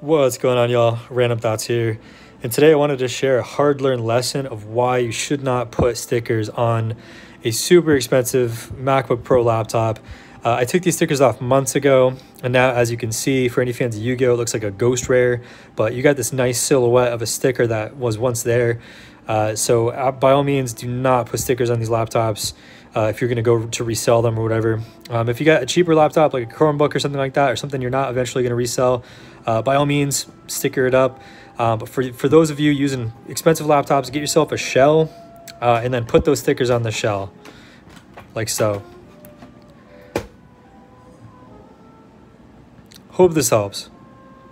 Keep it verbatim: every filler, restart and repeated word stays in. What's going on, y'all? Random Thoughts here, and today I wanted to share a hard-learned lesson of why you should not put stickers on a super expensive MacBook Pro laptop. Uh, I took these stickers off months ago, and now, as you can see, for any fans of Yu-Gi-Oh, it looks like a ghost rare, but you got this nice silhouette of a sticker that was once there. Uh, so uh, by all means, do not put stickers on these laptops uh, if you're going to go to resell them or whatever. Um, if you got a cheaper laptop like a Chromebook or something like that, or something you're not eventually going to resell, uh, by all means, sticker it up. Uh, but for, for those of you using expensive laptops, get yourself a shell uh, and then put those stickers on the shell like so. Hope this helps.